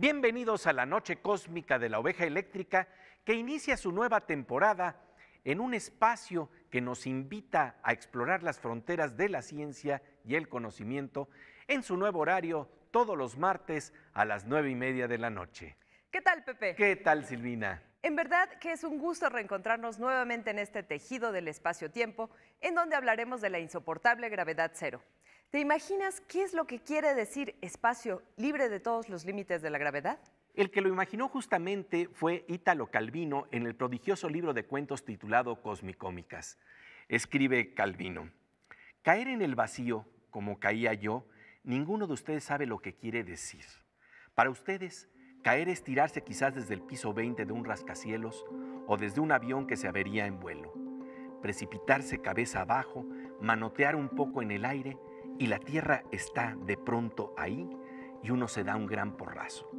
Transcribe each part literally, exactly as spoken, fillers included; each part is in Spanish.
Bienvenidos a la Noche Cósmica de la Oveja Eléctrica, que inicia su nueva temporada en un espacio que nos invita a explorar las fronteras de la ciencia y el conocimiento en su nuevo horario todos los martes a las nueve y media de la noche. ¿Qué tal, Pepe? ¿Qué tal, Silvina? En verdad que es un gusto reencontrarnos nuevamente en este tejido del espacio-tiempo, en donde hablaremos de la insoportable gravedad cero. ¿Te imaginas qué es lo que quiere decir espacio libre de todos los límites de la gravedad? El que lo imaginó justamente fue Ítalo Calvino en el prodigioso libro de cuentos titulado Cosmicómicas. Escribe Calvino: caer en el vacío, como caía yo, ninguno de ustedes sabe lo que quiere decir. Para ustedes, caer es tirarse quizás desde el piso veinte de un rascacielos o desde un avión que se avería en vuelo, precipitarse cabeza abajo, manotear un poco en el aire y la tierra está de pronto ahí y uno se da un gran porrazo.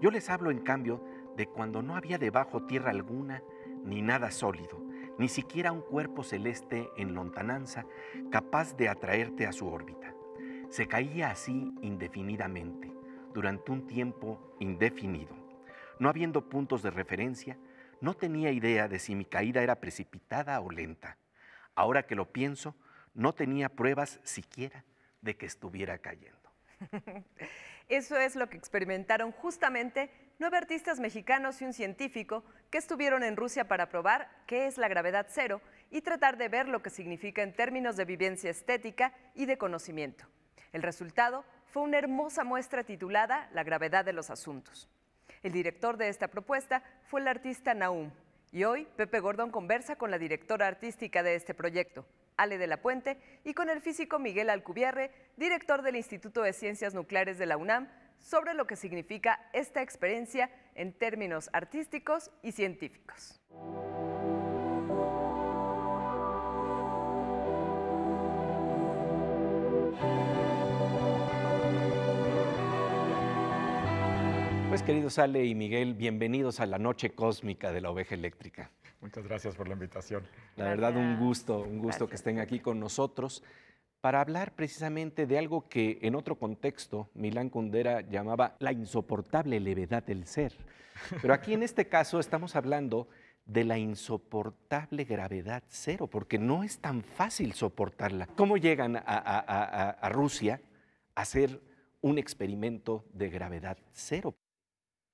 Yo les hablo, en cambio, de cuando no había debajo tierra alguna, ni nada sólido, ni siquiera un cuerpo celeste en lontananza capaz de atraerte a su órbita. Se caía así indefinidamente, durante un tiempo indefinido. No habiendo puntos de referencia, no tenía idea de si mi caída era precipitada o lenta. Ahora que lo pienso, no tenía pruebas siquiera de que estuviera cayendo. Eso es lo que experimentaron justamente nueve artistas mexicanos y un científico que estuvieron en Rusia para probar qué es la gravedad cero y tratar de ver lo que significa en términos de vivencia estética y de conocimiento. El resultado fue una hermosa muestra titulada La gravedad de los asuntos. El director de esta propuesta fue el artista Nahum, y hoy Pepe Gordon conversa con la directora artística de este proyecto, Ale de la Puente, y con el físico Miguel Alcubierre, director del Instituto de Ciencias Nucleares de la UNAM, sobre lo que significa esta experiencia en términos artísticos y científicos. Pues, queridos Ale y Miguel, bienvenidos a la Noche Cósmica de la Oveja Eléctrica. Muchas gracias por la invitación. La verdad, un gusto, un gusto gracias. Que estén aquí con nosotros para hablar precisamente de algo que en otro contexto Milán Kundera llamaba la insoportable levedad del ser. Pero aquí en este caso estamos hablando de la insoportable gravedad cero, porque no es tan fácil soportarla. ¿Cómo llegan a, a, a, a Rusia a hacer un experimento de gravedad cero?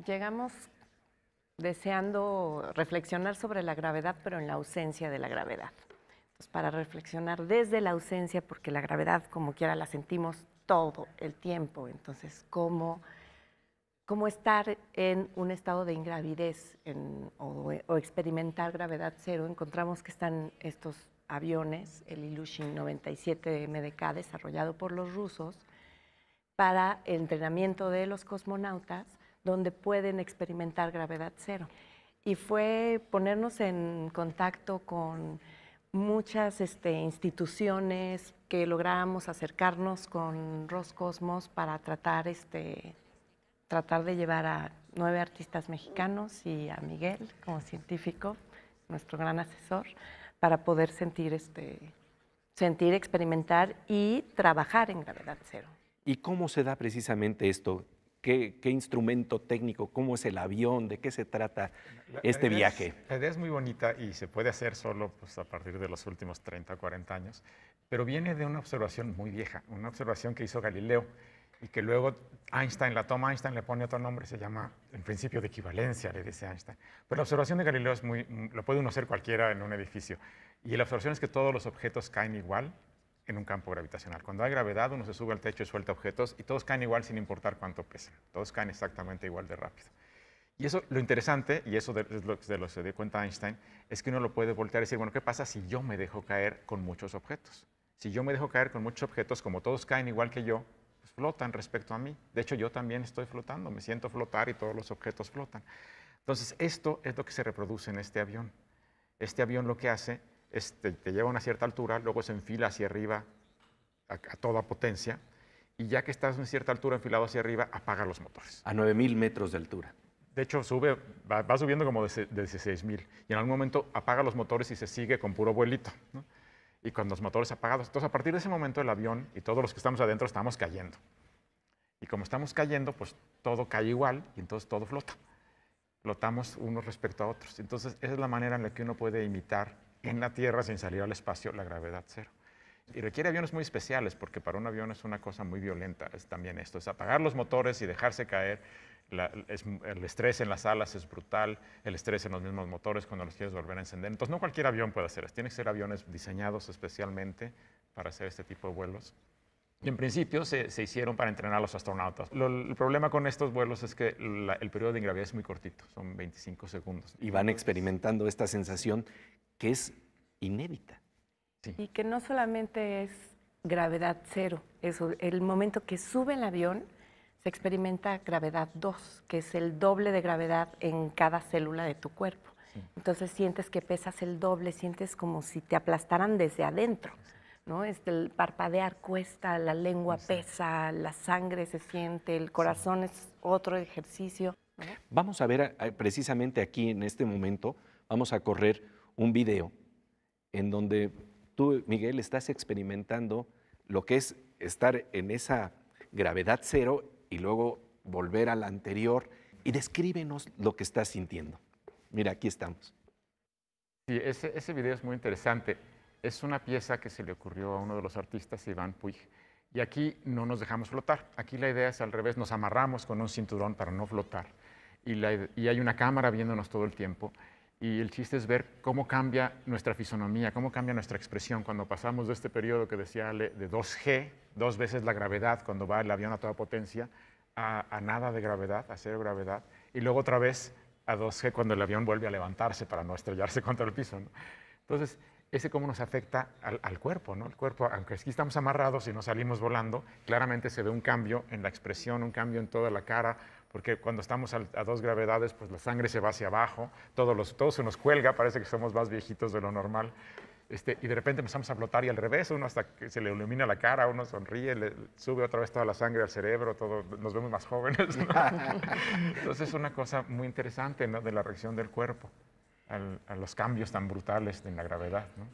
Llegamos deseando reflexionar sobre la gravedad, pero en la ausencia de la gravedad. Entonces, para reflexionar desde la ausencia, porque la gravedad, como quiera, la sentimos todo el tiempo. Entonces, ¿cómo, cómo estar en un estado de ingravidez en, o, o experimentar gravedad cero? Encontramos que están estos aviones, el Ilyushin noventa y siete M D K, desarrollado por los rusos, para el entrenamiento de los cosmonautas, donde pueden experimentar gravedad cero. Y fue ponernos en contacto con muchas este, instituciones que logramos acercarnos con Roscosmos para tratar, este, tratar de llevar a nueve artistas mexicanos y a Miguel como científico, nuestro gran asesor, para poder sentir, este, sentir, experimentar y trabajar en gravedad cero. ¿Y cómo se da precisamente esto? ¿Qué, qué instrumento técnico? ¿Cómo es el avión? ¿De qué se trata la, este la viaje? Es, la idea es muy bonita y se puede hacer solo pues, a partir de los últimos treinta, cuarenta años, pero viene de una observación muy vieja, una observación que hizo Galileo y que luego Einstein la toma, Einstein le pone otro nombre, se llama en principio de equivalencia, le dice Einstein. Pero la observación de Galileo es muy, lo puede uno hacer cualquiera en un edificio, y la observación es que todos los objetos caen igual en un campo gravitacional. Cuando hay gravedad, uno se sube al techo y suelta objetos y todos caen igual sin importar cuánto pesan. Todos caen exactamente igual de rápido. Y eso, lo interesante, y eso es lo que se dio cuenta Einstein, es que uno lo puede voltear y decir, bueno, ¿qué pasa si yo me dejo caer con muchos objetos? Si yo me dejo caer con muchos objetos, como todos caen igual que yo, pues flotan respecto a mí. De hecho, yo también estoy flotando, me siento flotar y todos los objetos flotan. Entonces, esto es lo que se reproduce en este avión. Este avión lo que hace Este, te lleva a una cierta altura, luego se enfila hacia arriba a, a toda potencia, y ya que estás a una cierta altura enfilado hacia arriba, apaga los motores. A nueve mil metros de altura. De hecho, sube, va, va subiendo como de, de dieciséis mil, y en algún momento apaga los motores y se sigue con puro vuelito, ¿no? Y con los motores apagados. Entonces, a partir de ese momento, el avión y todos los que estamos adentro estamos cayendo. Y como estamos cayendo, pues todo cae igual y entonces todo flota. Flotamos unos respecto a otros. Entonces, esa es la manera en la que uno puede imitar en la Tierra, sin salir al espacio, la gravedad cero. Y requiere aviones muy especiales, porque para un avión es una cosa muy violenta. Es también esto, es apagar los motores y dejarse caer. La, es, el estrés en las alas es brutal, el estrés en los mismos motores cuando los quieres volver a encender. Entonces, no cualquier avión puede hacer eso. Tienen que ser aviones diseñados especialmente para hacer este tipo de vuelos. Y en principio se, se hicieron para entrenar a los astronautas. Lo, el problema con estos vuelos es que la, el periodo de ingravidez es muy cortito, son veinticinco segundos. Y van experimentando esta sensación que es inédita. Sí. Y que no solamente es gravedad cero, eso, el momento que sube el avión se experimenta gravedad dos, que es el doble de gravedad en cada célula de tu cuerpo. Sí. Entonces sientes que pesas el doble, sientes como si te aplastaran desde adentro. Sí. ¿No? Este, el parpadear cuesta, la lengua sí. pesa, la sangre se siente, el corazón sí. es otro ejercicio. ¿No? Vamos a ver a, precisamente aquí en este momento, vamos a correr un video en donde tú, Miguel, estás experimentando lo que es estar en esa gravedad cero y luego volver a la anterior, y descríbenos lo que estás sintiendo. Mira, aquí estamos. Sí, ese, ese video es muy interesante. Es una pieza que se le ocurrió a uno de los artistas, Iván Puig. Y aquí no nos dejamos flotar. Aquí la idea es al revés, nos amarramos con un cinturón para no flotar. Y, la, y hay una cámara viéndonos todo el tiempo. Y el chiste es ver cómo cambia nuestra fisonomía, cómo cambia nuestra expresión cuando pasamos de este periodo que decía Ale, de dos G, dos veces la gravedad cuando va el avión a toda potencia, a, a nada de gravedad, a cero gravedad. Y luego otra vez a dos G cuando el avión vuelve a levantarse para no estrellarse contra el piso, ¿no? Entonces, ese cómo nos afecta al, al cuerpo, ¿no? El cuerpo, aunque aquí estamos amarrados y no salimos volando, claramente se ve un cambio en la expresión, un cambio en toda la cara, porque cuando estamos a, a dos gravedades, pues la sangre se va hacia abajo, todo, los, todo se nos cuelga, parece que somos más viejitos de lo normal, este, y de repente empezamos a flotar y al revés, uno hasta que se le ilumina la cara, uno sonríe, le sube otra vez toda la sangre al cerebro, todo, nos vemos más jóvenes, ¿no? Entonces es una cosa muy interesante, ¿no? De la reacción del cuerpo a los cambios tan brutales en la gravedad, ¿no?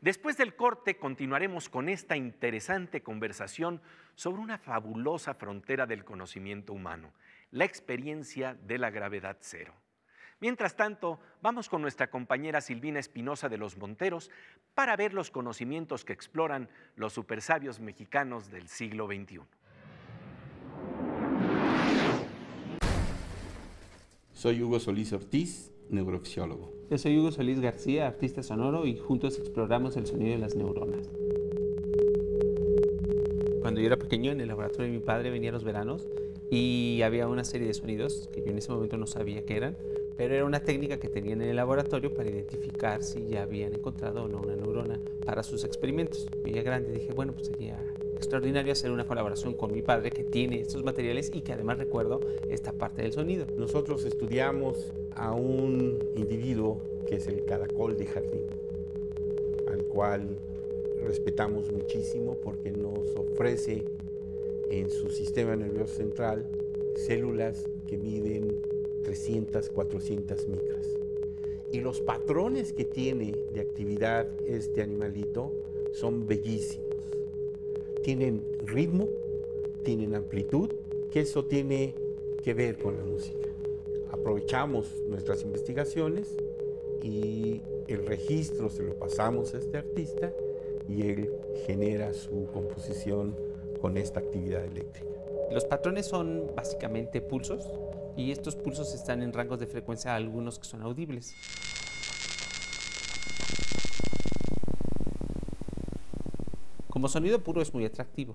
Después del corte continuaremos con esta interesante conversación sobre una fabulosa frontera del conocimiento humano, la experiencia de la gravedad cero. Mientras tanto, vamos con nuestra compañera Silvina Espinosa de Los Monteros para ver los conocimientos que exploran los supersabios mexicanos del siglo veintiuno. Soy Hugo Solís Ortiz, neurofisiólogo. Yo soy Hugo Solís García, artista sonoro, y juntos exploramos el sonido de las neuronas. Cuando yo era pequeño, en el laboratorio de mi padre venía los veranos y había una serie de sonidos que yo en ese momento no sabía qué eran, pero era una técnica que tenían en el laboratorio para identificar si ya habían encontrado o no una neurona para sus experimentos. Yo ya grande dije, bueno, pues sería extraordinario hacer una colaboración con mi padre que tiene estos materiales y que además recuerdo esta parte del sonido. Nosotros estudiamos a un individuo que es el caracol de jardín, al cual respetamos muchísimo porque nos ofrece en su sistema nervioso central células que miden trescientas, cuatrocientas micras. Y los patrones que tiene de actividad este animalito son bellísimos. Tienen ritmo, tienen amplitud, que eso tiene que ver con la música. Aprovechamos nuestras investigaciones y el registro se lo pasamos a este artista y él genera su composición con esta actividad eléctrica. Los patrones son básicamente pulsos y estos pulsos están en rangos de frecuencia, algunos que son audibles. Como sonido puro es muy atractivo,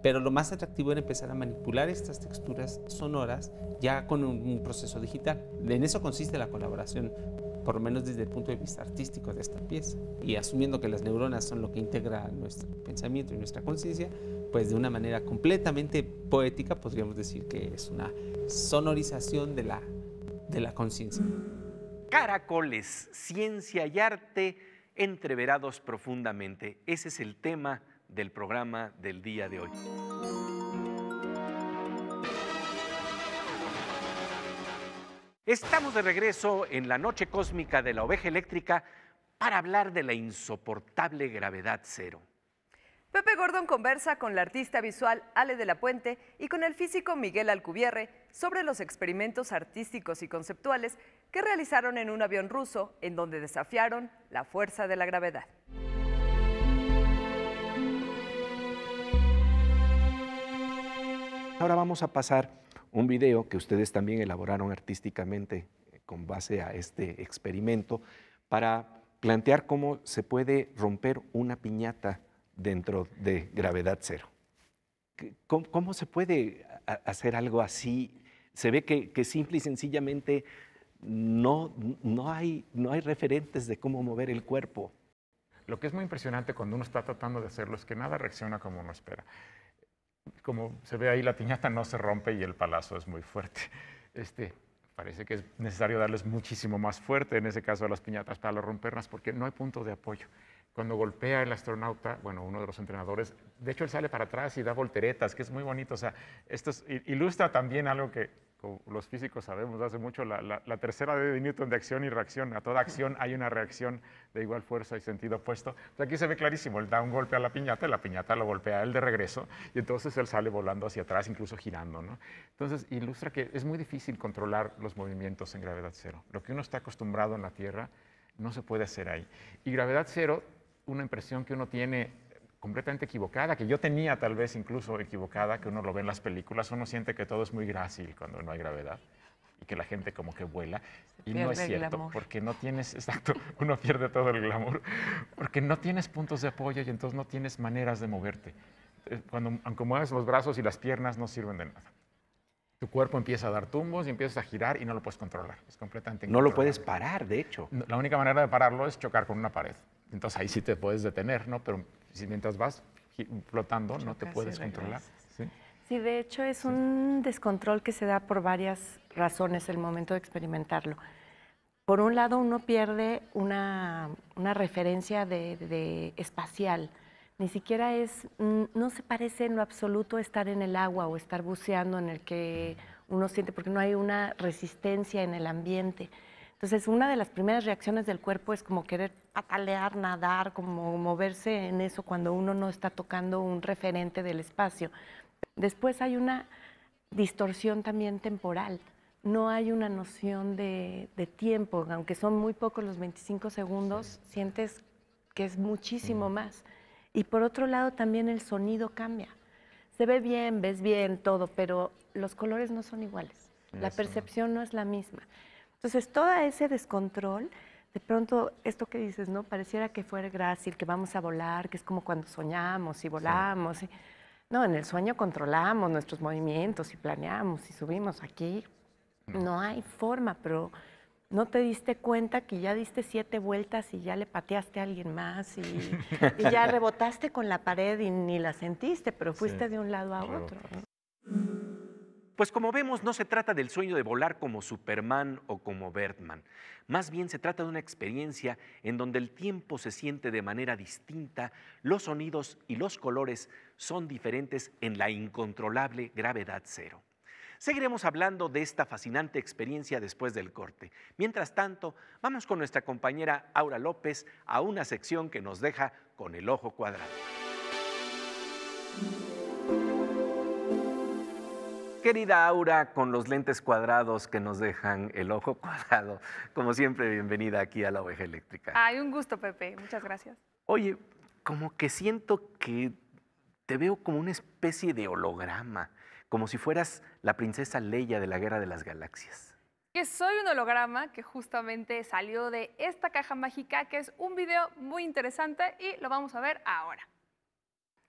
pero lo más atractivo era empezar a manipular estas texturas sonoras ya con un, un proceso digital. En eso consiste la colaboración, por lo menos desde el punto de vista artístico de esta pieza. Y asumiendo que las neuronas son lo que integra nuestro pensamiento y nuestra conciencia, pues de una manera completamente poética podríamos decir que es una sonorización de la, de la conciencia. Caracoles, ciencia y arte entreverados profundamente. Ese es el tema del programa del día de hoy. Estamos de regreso en la Noche Cósmica de la Oveja Eléctrica para hablar de la insoportable gravedad cero. Pepe Gordon conversa con la artista visual Ale de la Puente y con el físico Miguel Alcubierre sobre los experimentos artísticos y conceptuales que realizaron en un avión ruso en donde desafiaron la fuerza de la gravedad. Ahora vamos a pasar un video que ustedes también elaboraron artísticamente con base a este experimento para plantear cómo se puede romper una piñata dentro de gravedad cero. ¿Cómo, cómo se puede hacer algo así? Se ve que, que simple y sencillamente no, no, hay, no hay referentes de cómo mover el cuerpo. Lo que es muy impresionante cuando uno está tratando de hacerlo es que nada reacciona como uno espera. Como se ve ahí, la piñata no se rompe y el palazo es muy fuerte. Este, parece que es necesario darles muchísimo más fuerte, en ese caso a las piñatas, para romperlas, porque no hay punto de apoyo. Cuando golpea el astronauta, bueno, uno de los entrenadores, de hecho él sale para atrás y da volteretas, que es muy bonito. O sea, esto es, ilustra también algo que los físicos sabemos hace mucho, la, la, la tercera ley de Newton de acción y reacción. A toda acción hay una reacción de igual fuerza y sentido opuesto. Pues aquí se ve clarísimo, él da un golpe a la piñata, y la piñata lo golpea a él de regreso, y entonces él sale volando hacia atrás, incluso girando, ¿no? Entonces ilustra que es muy difícil controlar los movimientos en gravedad cero. Lo que uno está acostumbrado en la Tierra no se puede hacer ahí. Y gravedad cero, una impresión que uno tiene completamente equivocada, que yo tenía tal vez incluso equivocada, que uno lo ve en las películas, uno siente que todo es muy grácil cuando no hay gravedad y que la gente como que vuela. Se y no es cierto, porque no tienes, exacto, uno pierde todo el glamour, porque no tienes puntos de apoyo y entonces no tienes maneras de moverte. Cuando, aunque mueves los brazos y las piernas, no sirven de nada. Tu cuerpo empieza a dar tumbos y empiezas a girar y no lo puedes controlar. Es completamente incontrolable. No lo puedes parar, de hecho. La única manera de pararlo es chocar con una pared. Entonces ahí sí te puedes detener, ¿no? Pero si mientras vas flotando no te puedes controlar. ¿Sí? Sí, de hecho es un descontrol que se da por varias razones el momento de experimentarlo. Por un lado, uno pierde una, una referencia de, de espacial. Ni siquiera es, no se parece en lo absoluto estar en el agua o estar buceando en el que uno siente, porque no hay una resistencia en el ambiente. Entonces, una de las primeras reacciones del cuerpo es como querer patalear, nadar, como moverse en eso cuando uno no está tocando un referente del espacio. Después hay una distorsión también temporal. No hay una noción de, de tiempo. Aunque son muy pocos los veinticinco segundos, sí, sientes que es muchísimo mm. más. Y por otro lado, también el sonido cambia. Se ve bien, ves bien, todo, pero los colores no son iguales. Eso. La percepción no es la misma. Entonces, todo ese descontrol, de pronto, esto que dices, ¿no? Pareciera que fuera grácil, que vamos a volar, que es como cuando soñamos y volamos. Sí. Y... no, en el sueño controlamos nuestros movimientos y planeamos y subimos. Aquí no hay forma, pero no te diste cuenta que ya diste siete vueltas y ya le pateaste a alguien más y, y ya rebotaste con la pared y ni la sentiste, pero fuiste sí, de un lado a otro, ¿no? Pues como vemos, no se trata del sueño de volar como Superman o como Birdman. Más bien se trata de una experiencia en donde el tiempo se siente de manera distinta, los sonidos y los colores son diferentes en la incontrolable gravedad cero. Seguiremos hablando de esta fascinante experiencia después del corte. Mientras tanto, vamos con nuestra compañera Aura López a una sección que nos deja con el ojo cuadrado. Querida Aura, con los lentes cuadrados que nos dejan el ojo cuadrado, como siempre, bienvenida aquí a La Oveja Eléctrica. Ay, un gusto, Pepe. Muchas gracias. Oye, como que siento que te veo como una especie de holograma, como si fueras la princesa Leia de la Guerra de las Galaxias. Que soy un holograma que justamente salió de esta caja mágica, que es un video muy interesante y lo vamos a ver ahora.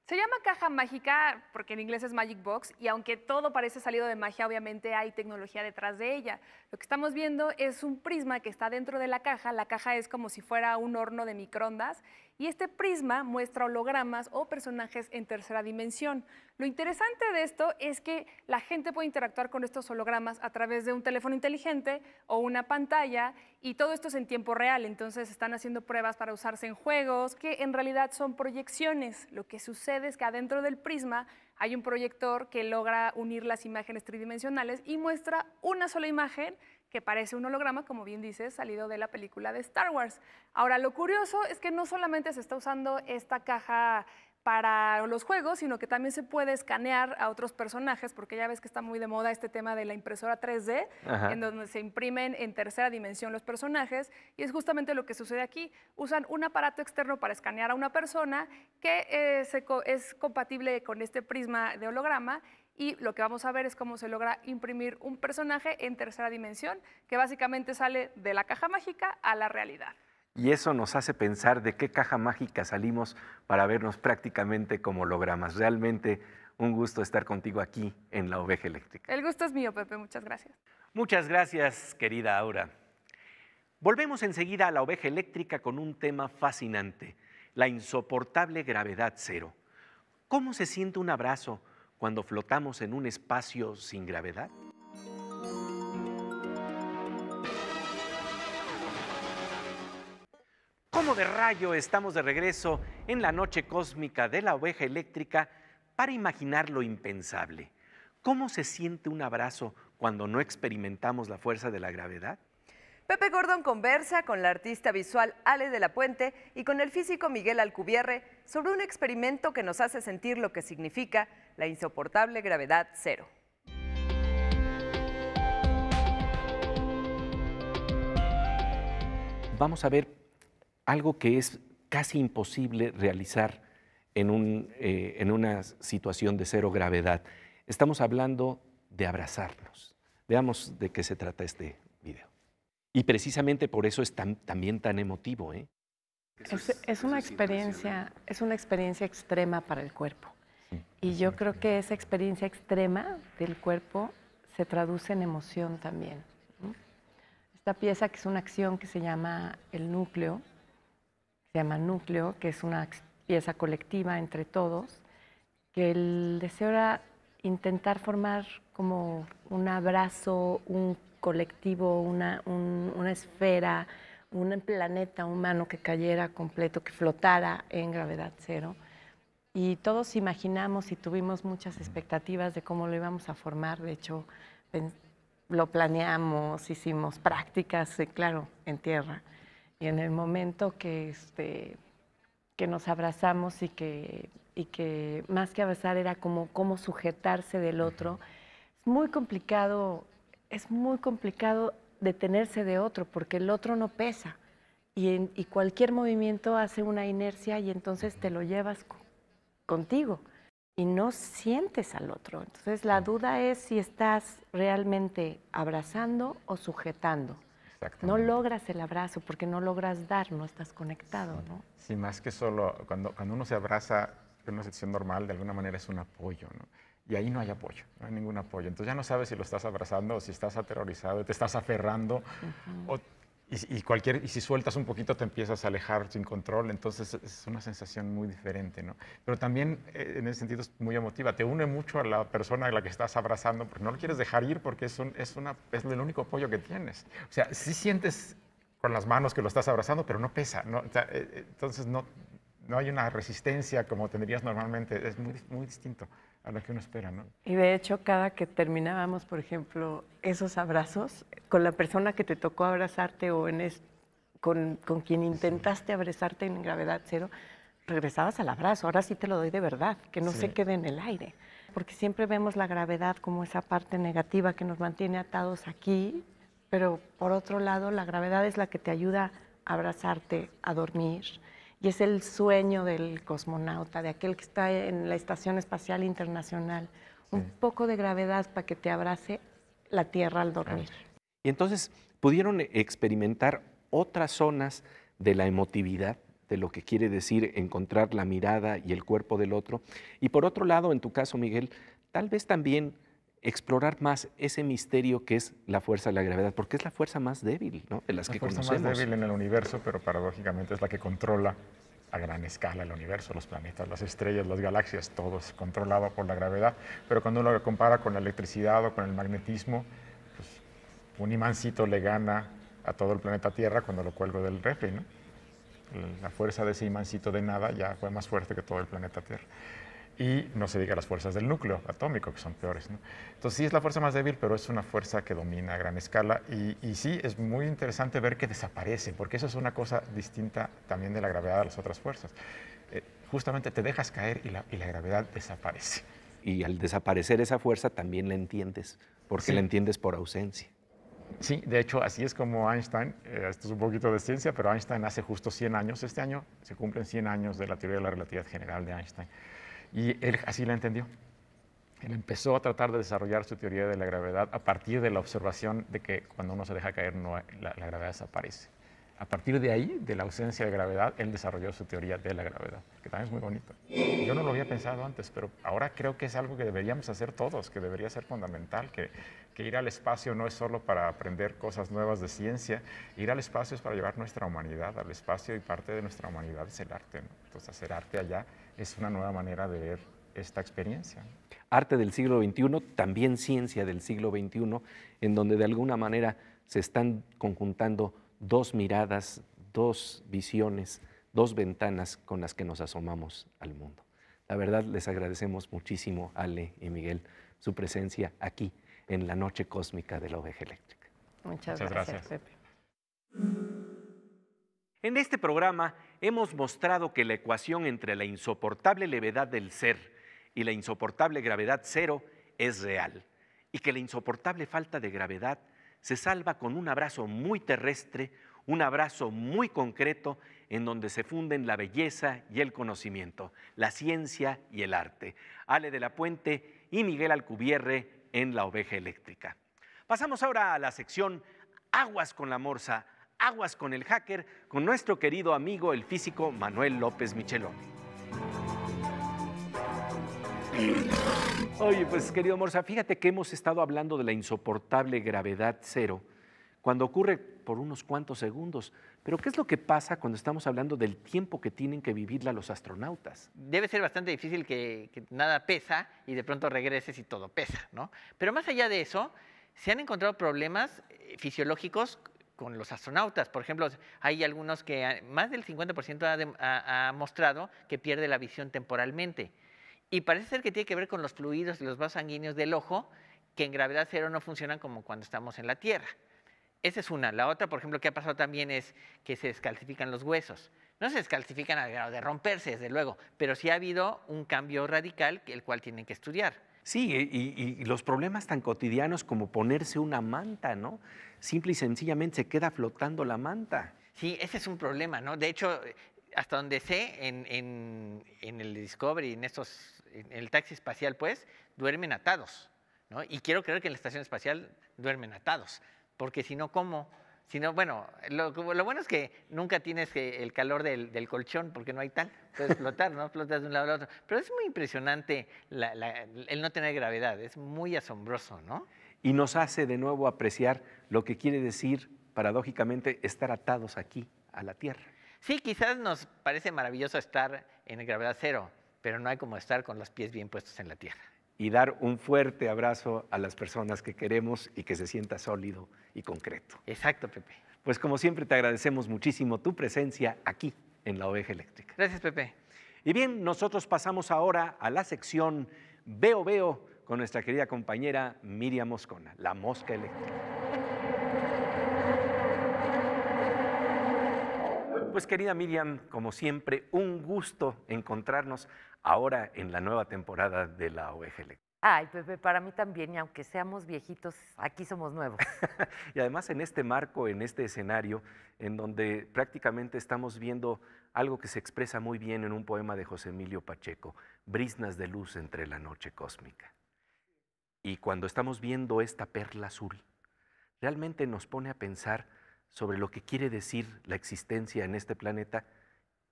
Se llama caja mágica porque en inglés es Magic Box y aunque todo parece salido de magia, obviamente hay tecnología detrás de ella. Lo que estamos viendo es un prisma que está dentro de la caja. La caja es como si fuera un horno de microondas y este prisma muestra hologramas o personajes en tercera dimensión. Lo interesante de esto es que la gente puede interactuar con estos hologramas a través de un teléfono inteligente o una pantalla y todo esto es en tiempo real. Entonces están haciendo pruebas para usarse en juegos que en realidad son proyecciones. Lo que sucede es que adentro del prisma hay un proyector que logra unir las imágenes tridimensionales y muestra una sola imagen que parece un holograma, como bien dices, salido de la película de Star Wars. Ahora, lo curioso es que no solamente se está usando esta caja para los juegos, sino que también se puede escanear a otros personajes, porque ya ves que está muy de moda este tema de la impresora tres D, ajá, en donde se imprimen en tercera dimensión los personajes, y es justamente lo que sucede aquí. Usan un aparato externo para escanear a una persona que eh, se co- es compatible con este prisma de holograma, y lo que vamos a ver es cómo se logra imprimir un personaje en tercera dimensión, que básicamente sale de la caja mágica a la realidad. Y eso nos hace pensar de qué caja mágica salimos para vernos prácticamente como hologramas. Realmente un gusto estar contigo aquí en La Oveja Eléctrica. El gusto es mío, Pepe. Muchas gracias. Muchas gracias, querida Aura. Volvemos enseguida a La Oveja Eléctrica con un tema fascinante, la insoportable gravedad cero. ¿Cómo se siente un abrazo cuando flotamos en un espacio sin gravedad? Como de rayo, estamos de regreso en la noche cósmica de la Oveja Eléctrica para imaginar lo impensable. ¿Cómo se siente un abrazo cuando no experimentamos la fuerza de la gravedad? Pepe Gordon conversa con la artista visual Ale de la Puente y con el físico Miguel Alcubierre sobre un experimento que nos hace sentir lo que significa la insoportable gravedad cero. Vamos a ver algo que es casi imposible realizar en, un, eh, en una situación de cero gravedad. Estamos hablando de abrazarnos. Veamos de qué se trata este video. Y precisamente por eso es tan, también tan emotivo, ¿eh? Es, es, una experiencia, es una experiencia extrema para el cuerpo. Sí. Y yo creo que esa experiencia extrema del cuerpo se traduce en emoción también. Esta pieza, que es una acción que se llama El Núcleo, se llama Núcleo, que es una pieza colectiva entre todos, que el deseo era intentar formar como un abrazo, un colectivo, una, un, una esfera, un planeta humano que cayera completo, que flotara en gravedad cero. Y todos imaginamos y tuvimos muchas expectativas de cómo lo íbamos a formar. De hecho, lo planeamos, hicimos prácticas, claro, en tierra. Y en el momento que, este, que nos abrazamos y que, y que más que abrazar era como, como sujetarse del otro, es muy complicado, es muy complicado detenerse de otro porque el otro no pesa y, en, y cualquier movimiento hace una inercia y entonces te lo llevas co- contigo y no sientes al otro. Entonces la duda es si estás realmente abrazando o sujetando. No logras el abrazo porque no logras dar, no estás conectado, sí, ¿no? Sí, más que solo, cuando, cuando uno se abraza en una sección normal, de alguna manera es un apoyo, ¿no? Y ahí no hay apoyo, no hay ningún apoyo. Entonces ya no sabes si lo estás abrazando o si estás aterrorizado, te estás aferrando. Uh-huh. o, y, y, cualquier, y si sueltas un poquito te empiezas a alejar sin control, entonces es una sensación muy diferente, ¿no? Pero también eh, en ese sentido es muy emotiva, te une mucho a la persona a la que estás abrazando, porque no lo quieres dejar ir porque es, un, es, una, es el único apoyo que tienes. O sea, sí sientes con las manos que lo estás abrazando, pero no pesa, ¿no? O sea, eh, entonces no, no hay una resistencia como tendrías normalmente, es muy, muy distinto a lo que uno espera, ¿no? Y de hecho, cada que terminábamos, por ejemplo, esos abrazos, con la persona que te tocó abrazarte o en es, con, con quien intentaste sí. abrazarte en gravedad cero, regresabas al abrazo. Ahora sí te lo doy de verdad, que no sí. se quede en el aire. Porque siempre vemos la gravedad como esa parte negativa que nos mantiene atados aquí, pero por otro lado, la gravedad es la que te ayuda a abrazarte, a dormir. Y es el sueño del cosmonauta, de aquel que está en la Estación Espacial Internacional. Sí. Un poco de gravedad para que te abrace la Tierra al dormir. Y entonces, ¿pudieron experimentar otras zonas de la emotividad, de lo que quiere decir encontrar la mirada y el cuerpo del otro? Y por otro lado, en tu caso, Miguel, tal vez también explorar más ese misterio que es la fuerza de la gravedad, porque es la fuerza más débil, ¿no? De las que conocemos. La fuerza más débil en el universo, pero paradójicamente es la que controla a gran escala el universo, los planetas, las estrellas, las galaxias, todo es controlado por la gravedad, pero cuando uno lo compara con la electricidad o con el magnetismo, pues, un imancito le gana a todo el planeta Tierra cuando lo cuelgo del refri, ¿no? La fuerza de ese imancito de nada ya fue más fuerte que todo el planeta Tierra. Y no se diga las fuerzas del núcleo atómico, que son peores, ¿no? Entonces, sí es la fuerza más débil, pero es una fuerza que domina a gran escala. Y, y sí, es muy interesante ver que desaparece, porque eso es una cosa distinta también de la gravedad de las otras fuerzas. Eh, justamente te dejas caer y la, y la gravedad desaparece. Y al desaparecer esa fuerza también la entiendes, porque sí. la entiendes por ausencia. Sí, de hecho, así es como Einstein, eh, esto es un poquito de ciencia, pero Einstein hace justo cien años, este año se cumplen cien años de la teoría de la relatividad general de Einstein, y él así la entendió. Él empezó a tratar de desarrollar su teoría de la gravedad a partir de la observación de que cuando uno se deja caer, no, la, la gravedad desaparece. A partir de ahí, de la ausencia de gravedad, él desarrolló su teoría de la gravedad, que también es muy bonito. Yo no lo había pensado antes, pero ahora creo que es algo que deberíamos hacer todos, que debería ser fundamental, que, que ir al espacio no es solo para aprender cosas nuevas de ciencia, ir al espacio es para llevar nuestra humanidad al espacio, y parte de nuestra humanidad es el arte, ¿no? Entonces, hacer arte allá es una nueva manera de ver esta experiencia. Arte del siglo veintiuno, también ciencia del siglo veintiuno, en donde de alguna manera se están conjuntando dos miradas, dos visiones, dos ventanas con las que nos asomamos al mundo. La verdad, les agradecemos muchísimo, Ale y Miguel, su presencia aquí en la Noche Cósmica de la Oveja Eléctrica. Muchas, Muchas gracias, gracias, Pepe. En este programa hemos mostrado que la ecuación entre la insoportable levedad del ser y la insoportable gravedad cero es real, y que la insoportable falta de gravedad se salva con un abrazo muy terrestre, un abrazo muy concreto, en donde se funden la belleza y el conocimiento, la ciencia y el arte. Ale de la Puente y Miguel Alcubierre en La Oveja Eléctrica. Pasamos ahora a la sección Aguas con la Morsa, Aguas con el Hacker, con nuestro querido amigo, el físico Manuel López Michelón. Oye, pues querido Morsa, fíjate que hemos estado hablando de la insoportable gravedad cero cuando ocurre por unos cuantos segundos. Pero ¿qué es lo que pasa cuando estamos hablando del tiempo que tienen que vivirla los astronautas? Debe ser bastante difícil que, que nada pesa y de pronto regreses y todo pesa, ¿no? Pero más allá de eso, se han encontrado problemas fisiológicos con los astronautas. Por ejemplo, hay algunos que más del cincuenta por ciento ha, de, ha, ha mostrado que pierde la visión temporalmente. Y parece ser que tiene que ver con los fluidos y los vasos sanguíneos del ojo, que en gravedad cero no funcionan como cuando estamos en la Tierra. Esa es una. La otra, por ejemplo, que ha pasado también es que se descalcifican los huesos. No se descalcifican al grado de romperse, desde luego, pero sí ha habido un cambio radical, el cual tienen que estudiar. Sí, y, y los problemas tan cotidianos como ponerse una manta, ¿no? Simple y sencillamente se queda flotando la manta. Sí, ese es un problema, ¿no? De hecho, hasta donde sé, en, en, en el Discovery, en estos... en el taxi espacial, pues, duermen atados, ¿no? Y quiero creer que en la estación espacial duermen atados, porque si no, ¿cómo? Si no, bueno, lo, lo bueno es que nunca tienes el calor del, del colchón, porque no hay tal, puedes flotar, ¿no? Flotas de un lado al otro. Pero es muy impresionante la, la, el no tener gravedad, es muy asombroso, ¿no? Y nos hace de nuevo apreciar lo que quiere decir, paradójicamente, estar atados aquí, a la Tierra. Sí, quizás nos parece maravilloso estar en gravedad cero, pero no hay como estar con los pies bien puestos en la tierra. Y dar un fuerte abrazo a las personas que queremos y que se sienta sólido y concreto. Exacto, Pepe. Pues como siempre te agradecemos muchísimo tu presencia aquí en La Oveja Eléctrica. Gracias, Pepe. Y bien, nosotros pasamos ahora a la sección Veo Veo con nuestra querida compañera Myriam Moscona, la mosca eléctrica. Pues querida Myriam, como siempre, un gusto encontrarnos ahora en la nueva temporada de La Oveja Eléctrica. Ay, Pepe, para mí también, y aunque seamos viejitos, aquí somos nuevos. Y además en este marco, en este escenario, en donde prácticamente estamos viendo algo que se expresa muy bien en un poema de José Emilio Pacheco, Briznas de luz entre la noche cósmica. Y cuando estamos viendo esta perla azul, realmente nos pone a pensar sobre lo que quiere decir la existencia en este planeta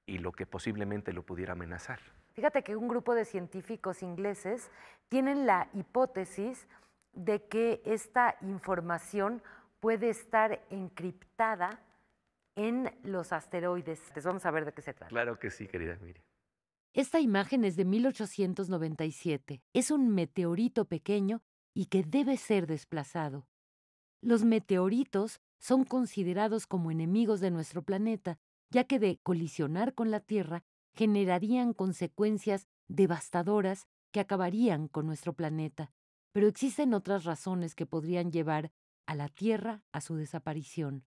y lo que posiblemente lo pudiera amenazar. Fíjate que un grupo de científicos ingleses tienen la hipótesis de que esta información puede estar encriptada en los asteroides. Les vamos a ver de qué se trata. Claro que sí, querida Miriam. Esta imagen es de mil ochocientos noventa y siete. Es un meteorito pequeño y que debe ser desplazado. Los meteoritos son considerados como enemigos de nuestro planeta, ya que de colisionar con la Tierra generarían consecuencias devastadoras que acabarían con nuestro planeta. Pero existen otras razones que podrían llevar a la Tierra a su desaparición.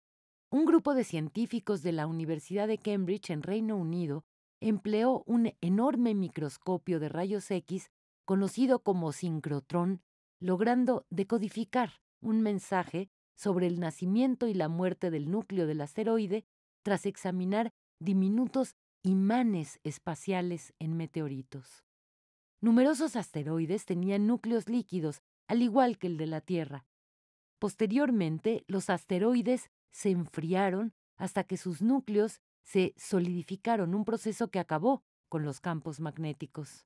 Un grupo de científicos de la Universidad de Cambridge en Reino Unido empleó un enorme microscopio de rayos X conocido como sincrotrón, logrando decodificar un mensaje sobre el nacimiento y la muerte del núcleo del asteroide tras examinar diminutos imanes espaciales en meteoritos. Numerosos asteroides tenían núcleos líquidos, al igual que el de la Tierra. Posteriormente, los asteroides se enfriaron hasta que sus núcleos se solidificaron, un proceso que acabó con los campos magnéticos.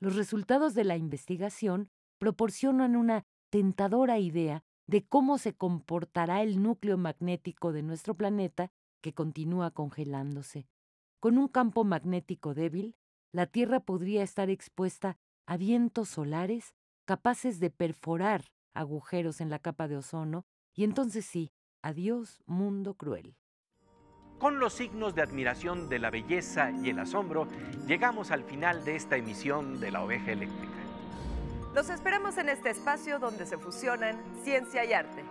Los resultados de la investigación proporcionan una tentadora idea de cómo se comportará el núcleo magnético de nuestro planeta, que continúa congelándose. Con un campo magnético débil, la Tierra podría estar expuesta a vientos solares capaces de perforar agujeros en la capa de ozono, y entonces sí, adiós mundo cruel. Con los signos de admiración de la belleza y el asombro, llegamos al final de esta emisión de La Oveja Eléctrica. Los esperamos en este espacio donde se fusionan ciencia y arte.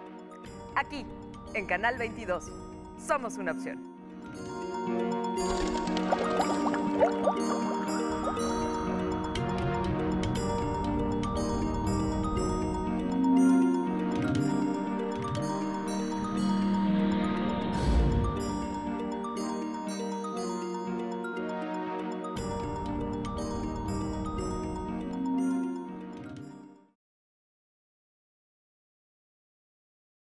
Aquí, en Canal veintidós, somos una opción.